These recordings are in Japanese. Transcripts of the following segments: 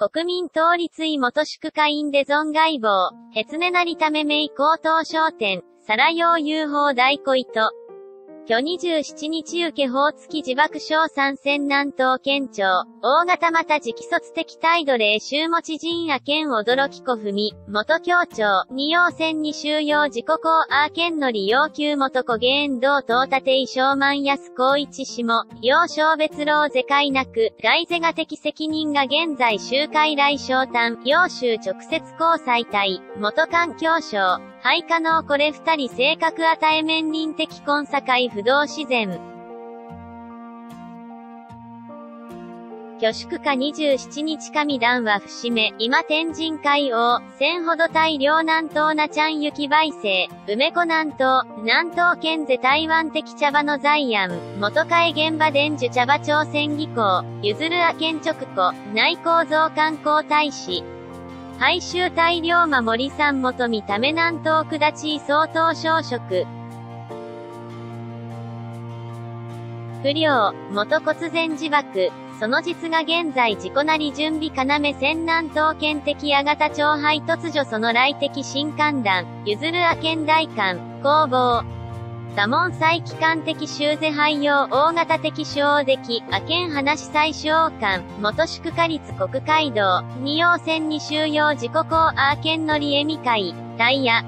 国民党立委元祝下院で存外望、へつねなりためめい高等商店、皿用遊法大小糸。今日27日受法付き自爆小参戦南東県庁、大型また直率的態度霊州持陣阿県驚き子文、元教長、二要線に収容自己公阿県の利要求元子言動等立井小満安高一氏も、要小別老世界なく、来世が的責任が現在集会来小丹、要州直接交際隊、元環境省、廃可能これ二人性格与え面臨的根境不動自然。挙祝下27日神談は節目、今天神海王、千ほど大量南東なちゃん雪梅生、梅子南東、南東県勢台湾的茶葉の財案、元替現場伝授茶葉朝鮮技工、譲る阿県直子、内構造観光大使。廃州大量間森さん元見ため南東下地総統小職。不良、元骨前自爆、その実が現在自己なり準備要戦南東県的矢方長輩突如その来的新観覧、譲る阿県大官、工房。多門再帰還的修是廃用大型的小的、阿県話最小官、元祝下立国会堂、二要線に収容自己公阿県の利恵美会、タイヤ。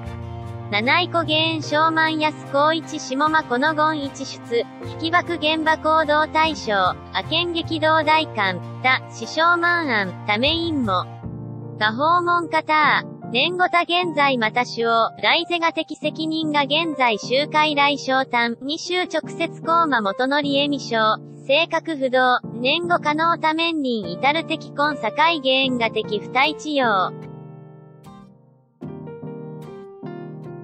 七井湖原小満安高一下間この言一出、引爆現場行動大賞、阿県激動大官、他、師匠満案、ため院も。他訪問方、年後他現在また主王、来世が的責任が現在集会来小丹、二州直接公馬元の利恵美賞、性格不動、年後可能他面臨至る的根境原が的不対治用。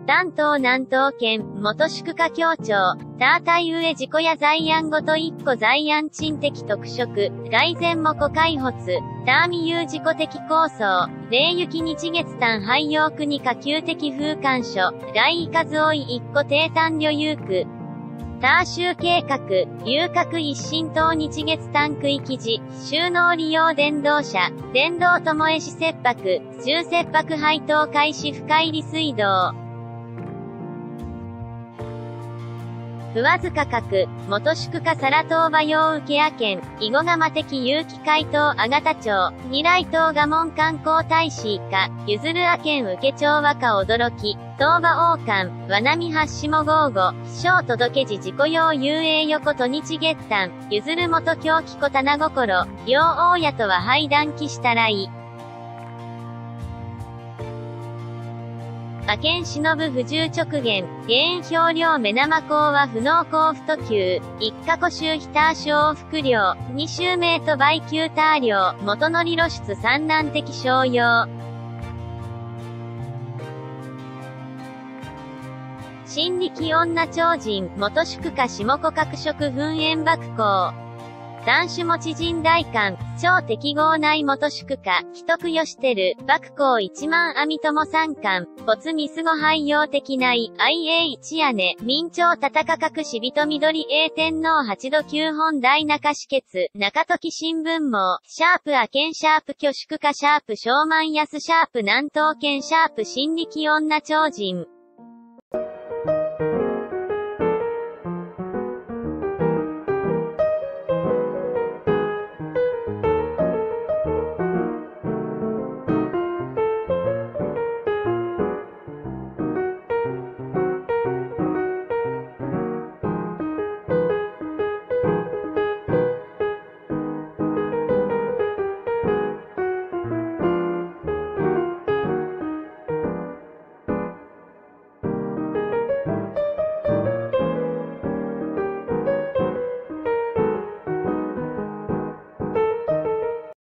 丹東南東県、元祝下教長、他対上自己や財案ごと一個財案賃的特色、来前も個開発、他未有自己的構想、霊雪日月丹廃用国下級的風間所、来いかずおい一個低丹旅遊区。他州計画、遊郭一新東日月丹区域時、収納利用電動車、電動ともえし切迫、重切迫配当開始深入り水道。不わず価格、元祝下皿当場用受け屋県、囲碁釜的有機回答あがた町、二来東賀門観光大使以下、譲る阿県受け町和歌驚き、当場王冠、和波八下豪語、師匠届け時自己用遊泳横と日月丹、譲る元京貴子棚心、両王屋とは廃断期したらい。阿県忍不従直言、原表領目玉港は不能交付途給、一過古州非他小副領、二州名と売給他領、元の利露出産卵的商用。新力女超人、元祝下下古各色噴煙爆光。男子持人大官、超適合内元祝下、既得よしてる、幕校一万網友三官、没ミスご廃用的内、IA 一屋根、明朝戦かくし人緑 A 天皇八度九本大中止血、中時新聞網、シャープ阿県シャープ挙祝下シャープ小満安シャープ南東県シャープ新力女超人。